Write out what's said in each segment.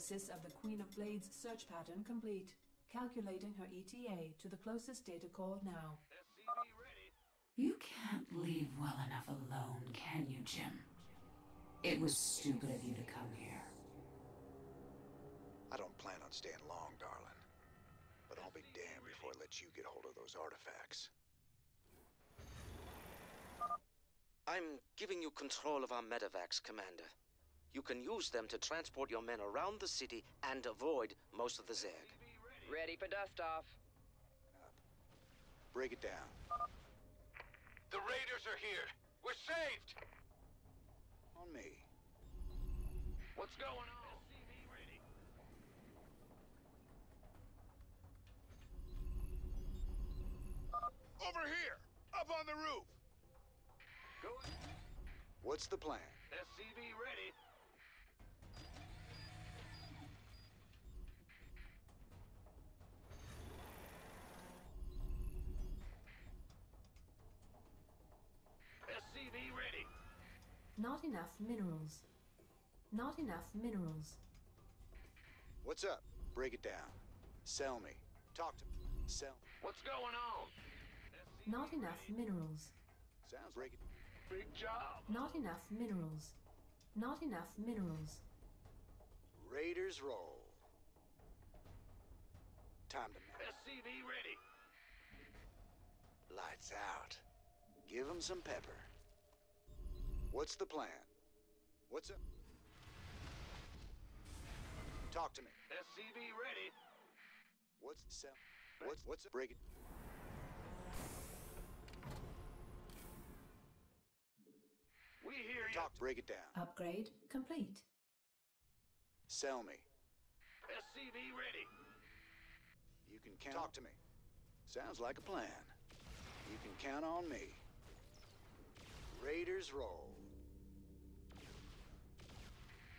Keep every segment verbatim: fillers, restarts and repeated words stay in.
analysis of the Queen of Blades search pattern complete. Calculating her E T A to the closest data core now. S C V ready. You can't leave well enough alone, can you, Jim? It was stupid of you to come here. I don't plan on staying long, darling. But I'll be damned before I let you get hold of those artifacts. I'm giving you control of our medevacs, Commander. You can use them to transport your men around the city and avoid most of the Zerg. Ready for dust-off. Break it down. The raiders are here! We're saved! On me. What's going on? S C V ready. Over here! Up on the roof! Go. What's the plan? S C V ready. S C V ready. Not enough minerals. Not enough minerals. What's up? Break it down. Sell me. Talk to me. Sell. What's going on? Not enough minerals. Sounds break it. Big job. Not enough minerals. Not enough minerals. Raiders roll. Time to move. S C V ready. Lights out. Give him some pepper. What's the plan? What's up? Talk to me. S C V ready. What's the sell? What's what's up? Break it. We hear you. Talk. Break it down. Upgrade complete. Sell me. S C V ready. You can count. Talk to me. Sounds like a plan. You can count on me. Raiders roll.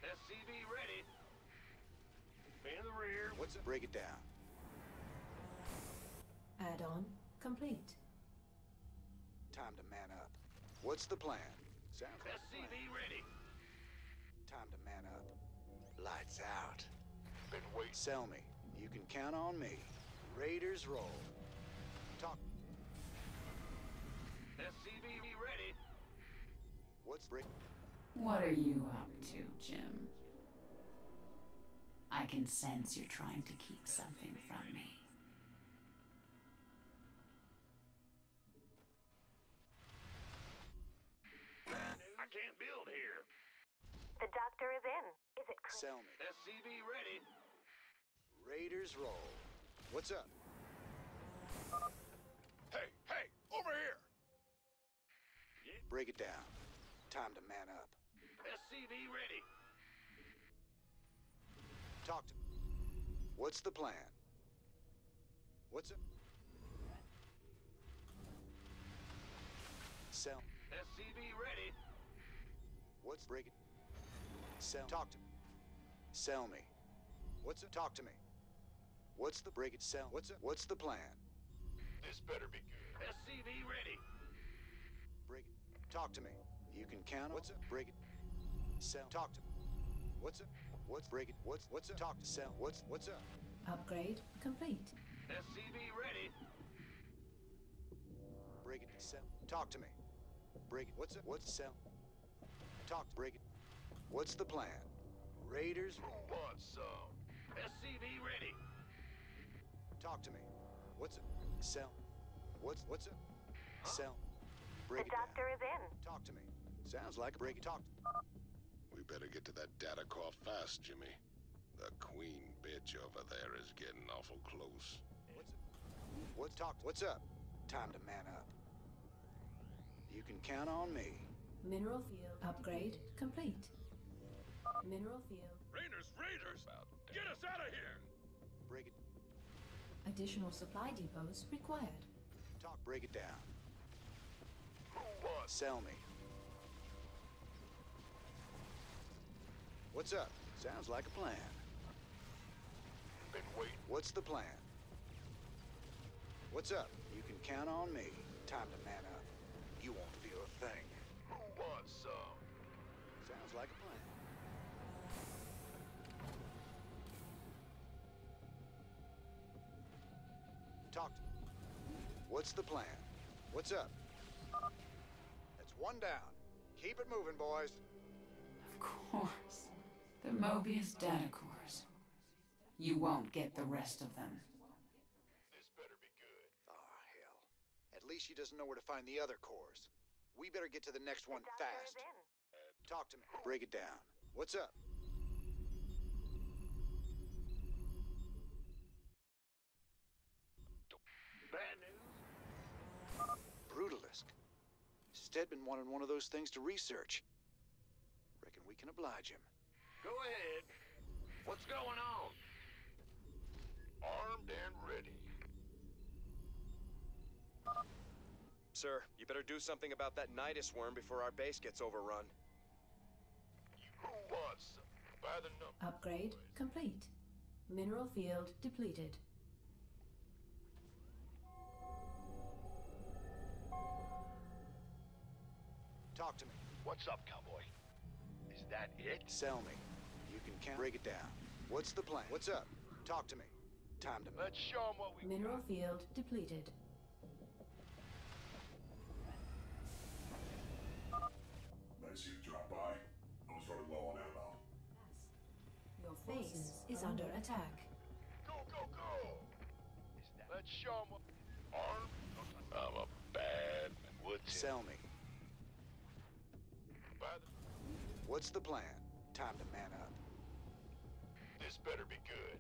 S C V ready. In the rear. What's it? Break it down. Add-on complete. Time to man up. What's the plan? Sounds like S C V ready. Time to man up. Lights out. Been waiting. Sell me. You can count on me. Raiders roll. Talk. S C V ready. What's break? What are you up to, Jim? I can sense you're trying to keep something from me. I can't build here. The doctor is in. Is it clear? Sell me. S C V ready. Raiders roll. What's up? Hey, hey, over here! Break it down. Time to man up. S C V ready. Talk to me. What's the plan? What's up? Sell. S C V ready. What's break it? Sell. Talk to me. Sell me. What's up? Talk to me. What's the break it? Sell. What's up? What's the plan? This better be good. S C V ready. Break it. Talk to me. You can count. What's up? Break it. Sell. Talk to me. What's up? What's break it? What's what's up? Talk to sell. What's what's up? Upgrade complete. S C V ready. Break it. Sell. Talk to me. Break it. What's up? What's sell? Talk. Break it. What's the plan? Raiders. Want some? S C V ready. Talk to me. What's up? Sell. What's what's up? Huh? Sell. Break the doctor is in. Talk to me. Sounds like a break it. Talk. We better get to that data core fast, Jimmy. The queen bitch over there is getting awful close. What's up? What's talk? What's up? Time to man up. You can count on me. Mineral field upgrade complete. Mineral field. Raiders, raiders! Get us out of here! Break it. Additional supply depots required. Talk. Break it down. Sell me. What's up? Sounds like a plan. Been waiting. What's the plan? What's up? You can count on me. Time to man up. You won't feel a thing. Who wants some? Sounds like a plan. talk to me. What's the plan? What's up? That's one down. Keep it moving, boys. Of course. The Mobius data cores. You won't get the rest of them. This better be good. Ah, oh, hell. At least she doesn't know where to find the other cores. We better get to the next one fast. Talk to me. Break it down. What's up? Brutalisk. Stedman wanted one of those things to research. Reckon we can oblige him. Go ahead. What's going on? Armed and ready. Sir, you better do something about that Nidus worm before our base gets overrun. Who was? By the number. Upgrade complete. Mineral field depleted. Talk to me. What's up, cowboy? Is that it? Sell me. You can count. Break it down. What's the plan? What's up? Talk to me. Time to. Let's show them what we. Mineral field depleted. Nice you dropped by. I was running low on ammo. Your base is under attack. Go, go, go! Is that... Let's show them what. Arm. I'm a bad man. What's Sell it? me. What's the plan? Time to man up. This better be good.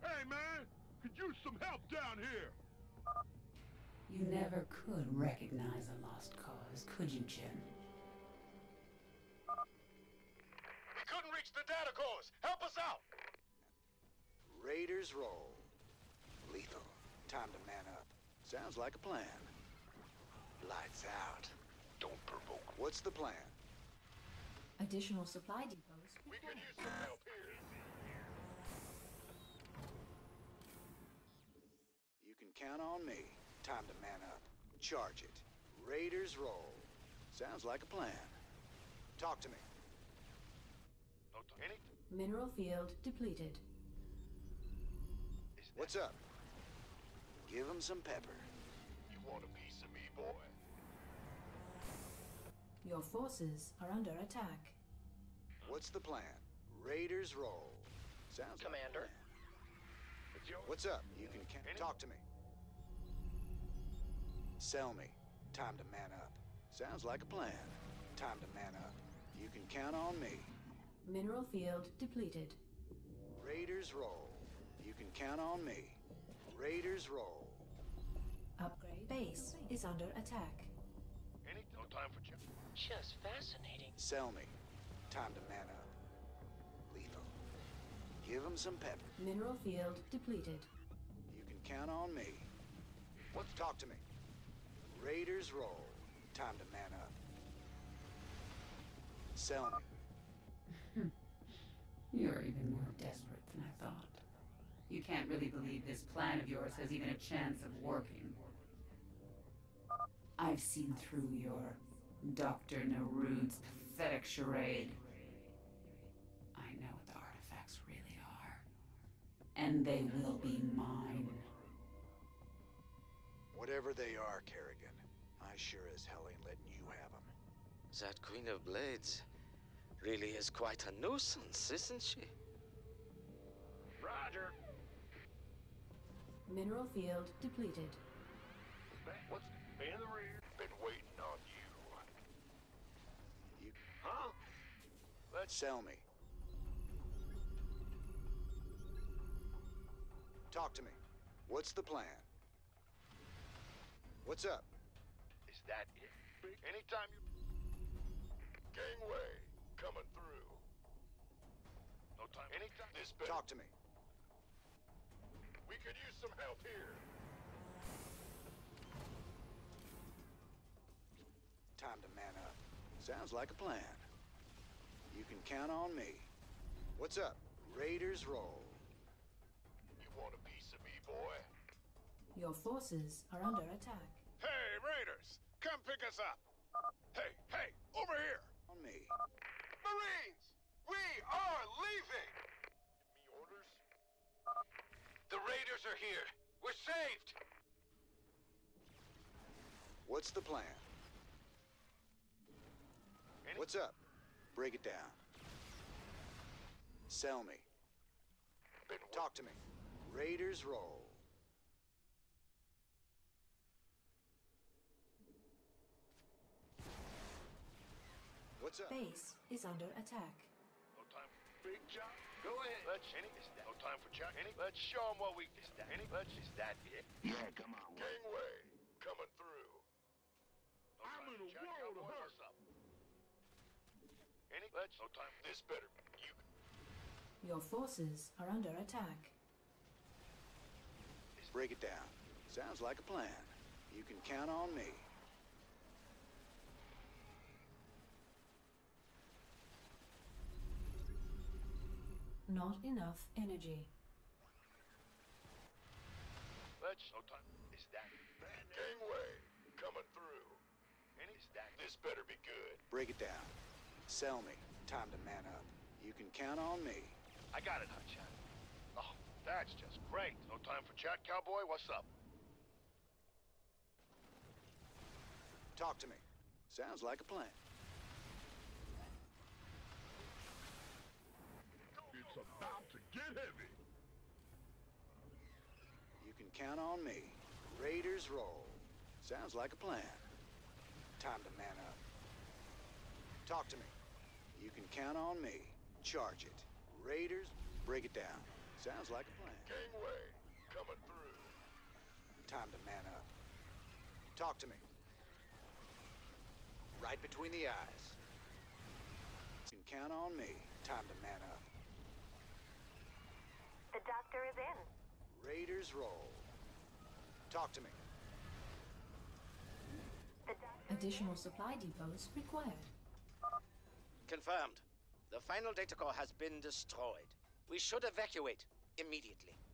Hey man, could use some help down here. You never could recognize a lost cause, could you, Jim? We couldn't reach the data cores. Help us out. Raiders roll. Lethal. Time to man up. Sounds like a plan. Lights out. Don't provoke. What's the plan? Additional supply depots. We could use some help here. You can count on me. Time to man up. Charge it. Raiders roll. Sounds like a plan. Talk to me. Mineral field depleted. What's up? Give him some pepper. You want a piece of me, boy? Your forces are under attack. What's the plan? Raiders roll. Sounds Commander. Like Commander. What's up? You can Any? talk to me. Sell me. Time to man up. Sounds like a plan. Time to man up. You can count on me. Mineral field depleted. Raiders roll. You can count on me. Raiders roll. Upgrade base is under attack. No time for you. Just fascinating. Sell me. Time to man up. Lethal. Give him some pepper. Mineral field depleted. You can count on me. What's talk to me? Raiders roll. Time to man up. Sell me. You're even more desperate than I thought. You can't really believe this plan of yours has even a chance of working. I've seen through your Doctor Narud's pathetic charade. I know what the artifacts really are. And they will be mine. Whatever they are, Kerrigan, I sure as hell ain't letting you have them. That Queen of Blades really is quite a nuisance, isn't she? Roger! Mineral field depleted. What's in the rear? Been waiting on you. You huh? Let's sell me. Talk to me. What's the plan? What's up? Is that it? Anytime you gangway coming through. No time. Anytime this better. Talk to me. We could use some help here. Time to man up. Sounds like a plan. You can count on me. What's up? Raiders roll. You want a piece of me, boy? Your forces are under attack. Hey, Raiders! Come pick us up! Hey, hey! Over here! On me. Marines! We are leaving! Give me orders? The Raiders are here! We're saved! What's the plan? Any? What's up? Break it down. Sell me. Talk to me. Raiders roll. What's up? Base is under attack. No time for big job. Go ahead. Let's any is that. No time for chat. Any. Let's show them what we is that. Any. Let's is that it. Yeah, come on. Gangway coming through. No I'm in a world of hurt. Up. Any. Let's. No time. This better. You. Your forces are under attack. Break it down. Sounds like a plan. You can count on me. Not enough energy. Let's no time. Is that gangway coming through? Any stack. This better be good. Break it down. Sell me. Time to man up. You can count on me. I got it, Hotshot. Oh, that's just great. No time for chat, cowboy. What's up? Talk to me. Sounds like a plan. It's about to get heavy. You can count on me. Raiders roll. Sounds like a plan. Time to man up. Talk to me. You can count on me. Charge it. Raiders, break it down. Sounds like a plan. Gangway, coming through. Time to man up. Talk to me. Right between the eyes. You can count on me. Time to man up. The doctor is in. Raiders roll. Talk to me. Additional supply depots required. Confirmed. The final data core has been destroyed. We should evacuate immediately.